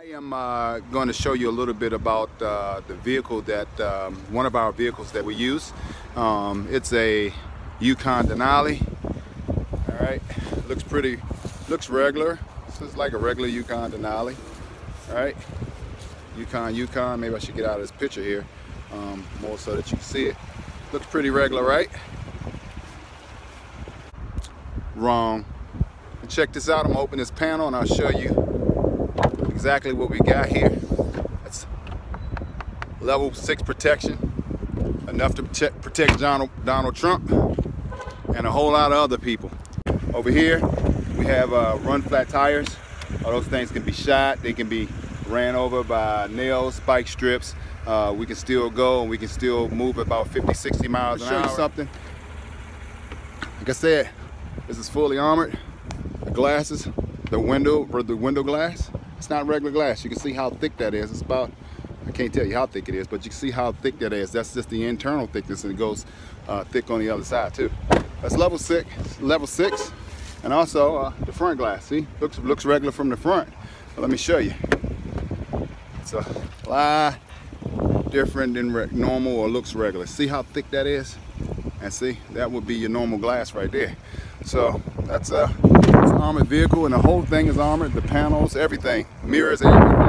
I am going to show you a little bit about the vehicle that, one of our vehicles that we use. It's a Yukon Denali. All right, looks regular. This is like a regular Yukon Denali. All right, Yukon. Maybe I should get out of this picture here more so that you can see it. Looks pretty regular, right? Wrong. And check this out. I'm gonna open this panel and I'll show you exactly what we got here. That's level 6 protection, enough to protect Donald Trump and a whole lot of other people. Over here we have run flat tires. All those things can be shot, they can be ran over by nails, spike strips. We can still go and we can still move about 50-60 miles an hour. I'll show you something. Like I said, this is fully armored. The glasses, the window glass. It's not regular glass. You can see how thick that is. It's about, I can't tell you how thick it is, but you can see how thick that is. That's just the internal thickness, and it goes thick on the other side too. That's level 6, and also the front glass. See, looks regular from the front. But let me show you. It's a lot different than normal or looks regular. See how thick that is, and see that would be your normal glass right there. So that's a. It's an armored vehicle, and the whole thing is armored. The panels, everything, mirrors, everything.